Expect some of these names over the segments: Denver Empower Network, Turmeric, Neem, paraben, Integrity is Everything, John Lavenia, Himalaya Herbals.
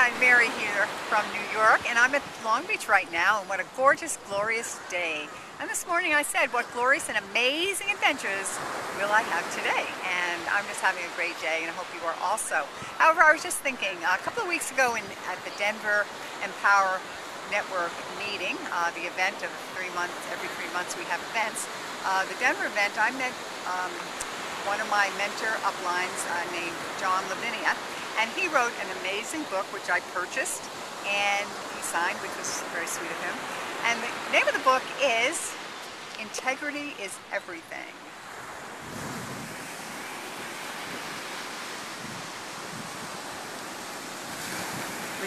I'm Mary here from New York, and I'm at Long Beach right now, and what a gorgeous, glorious day. And this morning I said, what glorious and amazing adventures will I have today? And I'm just having a great day, and I hope you are also. However, I was just thinking, a couple of weeks ago at the Denver Empower Network meeting, the event of 3 months, every 3 months we have events. The Denver event, I met one of my mentor uplines named John Lavenia, and he wrote an amazing book which I purchased and he signed, which was very sweet of him. And the name of the book is Integrity is Everything.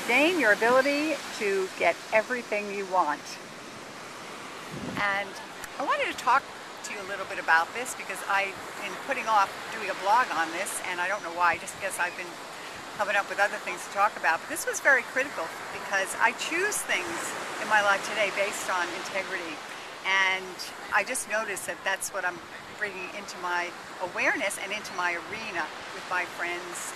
Regain your ability to get everything you want. And I wanted to talk to you a little bit about this because I've been putting off doing a blog on this, and I don't know why, just because I've been coming up with other things to talk about. But this was very critical because I choose things in my life today based on integrity, and I just noticed that that's what I'm bringing into my awareness and into my arena with my friends,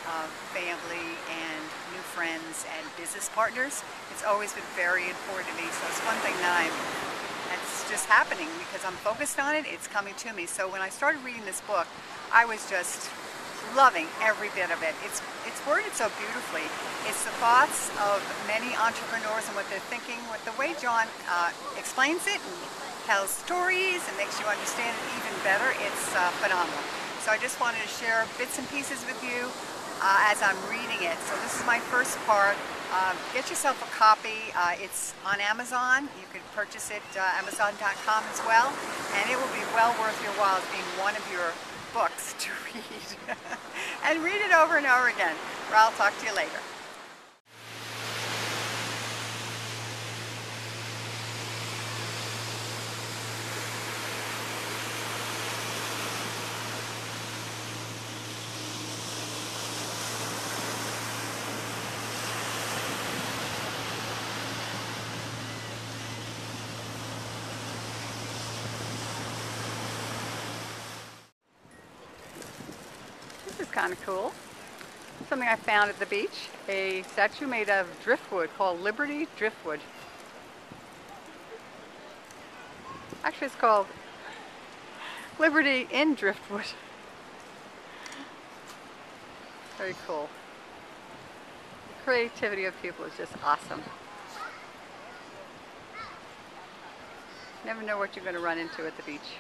family, and new friends and business partners. It's always been very important to me, so it's one thing that it's just happening because I'm focused on it, it's coming to me. So when I started reading this book, I was just loving every bit of it. It's worded so beautifully. It's the thoughts of many entrepreneurs and what they're thinking. With the way John explains it and tells stories and makes you understand it even better, it's phenomenal. So I just wanted to share bits and pieces with you as I'm reading it. So this is my first part. Get yourself a copy. It's on Amazon. You can purchase it Amazon.com as well, and it will be well worth your while being one of your books to read. And read it over and over again. Or I'll talk to you later. This is kind of cool. Something I found at the beach, a statue made of driftwood called Liberty Driftwood. Actually, it's called Liberty in Driftwood. Very cool. The creativity of people is just awesome. Never know what you're going to run into at the beach.